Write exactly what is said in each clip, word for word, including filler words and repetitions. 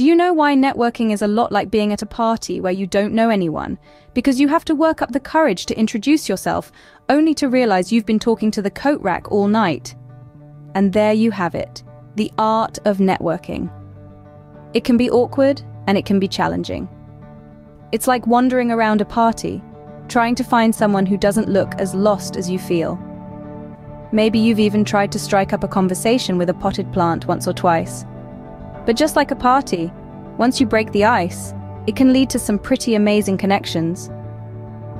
Do you know why networking is a lot like being at a party where you don't know anyone? Because you have to work up the courage to introduce yourself, only to realize you've been talking to the coat rack all night. And there you have it, the art of networking. It can be awkward and it can be challenging. It's like wandering around a party, trying to find someone who doesn't look as lost as you feel. Maybe you've even tried to strike up a conversation with a potted plant once or twice. But just like a party, once you break the ice, it can lead to some pretty amazing connections.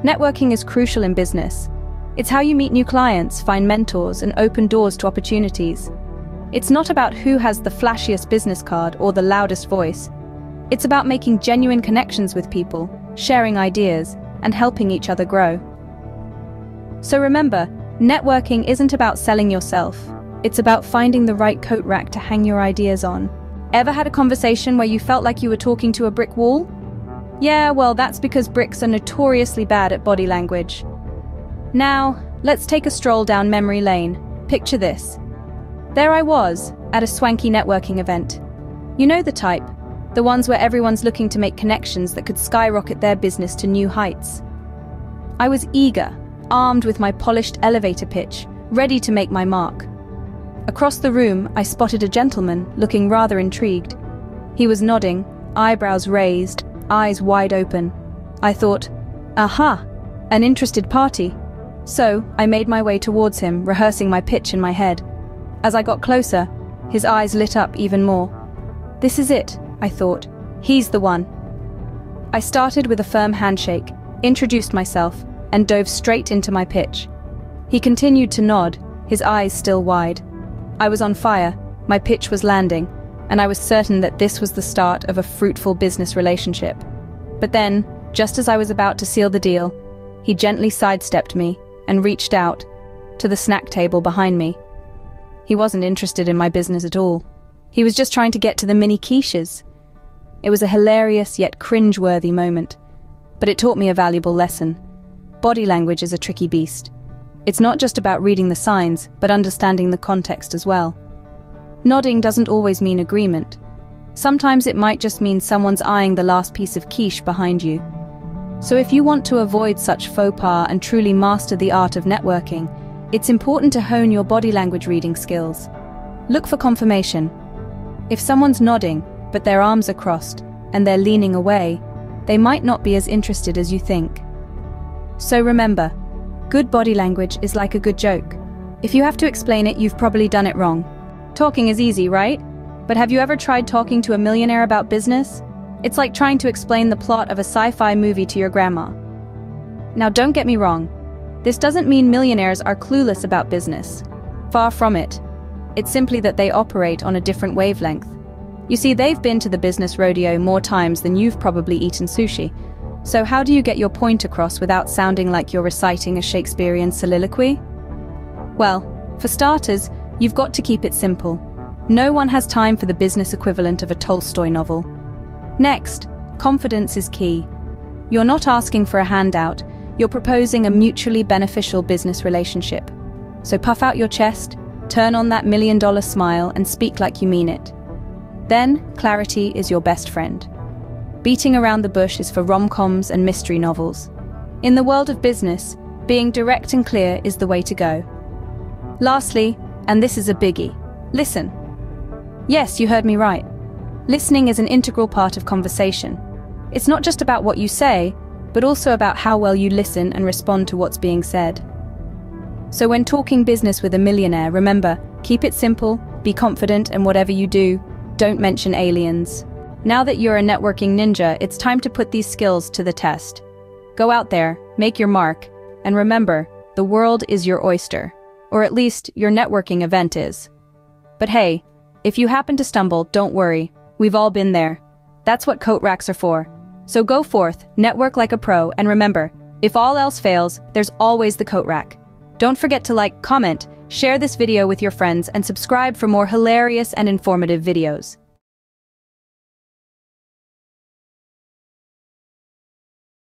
Networking is crucial in business. It's how you meet new clients, find mentors, and open doors to opportunities. It's not about who has the flashiest business card or the loudest voice. It's about making genuine connections with people, sharing ideas, and helping each other grow. So remember, networking isn't about selling yourself. It's about finding the right coat rack to hang your ideas on. Ever had a conversation where you felt like you were talking to a brick wall? Yeah, well, that's because bricks are notoriously bad at body language. Now, let's take a stroll down memory lane. Picture this. There I was, at a swanky networking event. You know the type, the ones where everyone's looking to make connections that could skyrocket their business to new heights. I was eager, armed with my polished elevator pitch, ready to make my mark. Across the room, I spotted a gentleman looking rather intrigued. He was nodding, eyebrows raised, eyes wide open. I thought, aha, an interested party. So I made my way towards him, rehearsing my pitch in my head. As I got closer, his eyes lit up even more. This is it, I thought. He's the one. I started with a firm handshake, introduced myself, and dove straight into my pitch. He continued to nod, his eyes still wide. I was on fire, my pitch was landing, and I was certain that this was the start of a fruitful business relationship. But then, just as I was about to seal the deal, he gently sidestepped me and reached out to the snack table behind me. He wasn't interested in my business at all. He was just trying to get to the mini quiches. It was a hilarious yet cringe-worthy moment, but it taught me a valuable lesson. Body language is a tricky beast. It's not just about reading the signs, but understanding the context as well. Nodding doesn't always mean agreement. Sometimes it might just mean someone's eyeing the last piece of quiche behind you. So if you want to avoid such faux pas and truly master the art of networking, it's important to hone your body language reading skills. Look for confirmation. If someone's nodding, but their arms are crossed, and they're leaning away, they might not be as interested as you think. So remember, good body language is like a good joke. If you have to explain it, you've probably done it wrong. Talking is easy, right? But have you ever tried talking to a millionaire about business? It's like trying to explain the plot of a sci-fi movie to your grandma. Now don't get me wrong. This doesn't mean millionaires are clueless about business. Far from it. It's simply that they operate on a different wavelength. You see, they've been to the business rodeo more times than you've probably eaten sushi. So how do you get your point across without sounding like you're reciting a Shakespearean soliloquy? Well, for starters, you've got to keep it simple. No one has time for the business equivalent of a Tolstoy novel. Next, confidence is key. You're not asking for a handout, you're proposing a mutually beneficial business relationship. So puff out your chest, turn on that million dollar smile, and speak like you mean it. Then, clarity is your best friend. Beating around the bush is for rom-coms and mystery novels. In the world of business, being direct and clear is the way to go. Lastly, and this is a biggie, listen. Yes, you heard me right. Listening is an integral part of conversation. It's not just about what you say, but also about how well you listen and respond to what's being said. So when talking business with a millionaire, remember, keep it simple, be confident, and whatever you do, don't mention aliens. Now that you're a networking ninja, it's time to put these skills to the test. Go out there, make your mark, and remember, the world is your oyster. Or at least, your networking event is. But hey, if you happen to stumble, don't worry. We've all been there. That's what coat racks are for. So go forth, network like a pro, and remember, if all else fails, there's always the coat rack. Don't forget to like, comment, share this video with your friends, and subscribe for more hilarious and informative videos.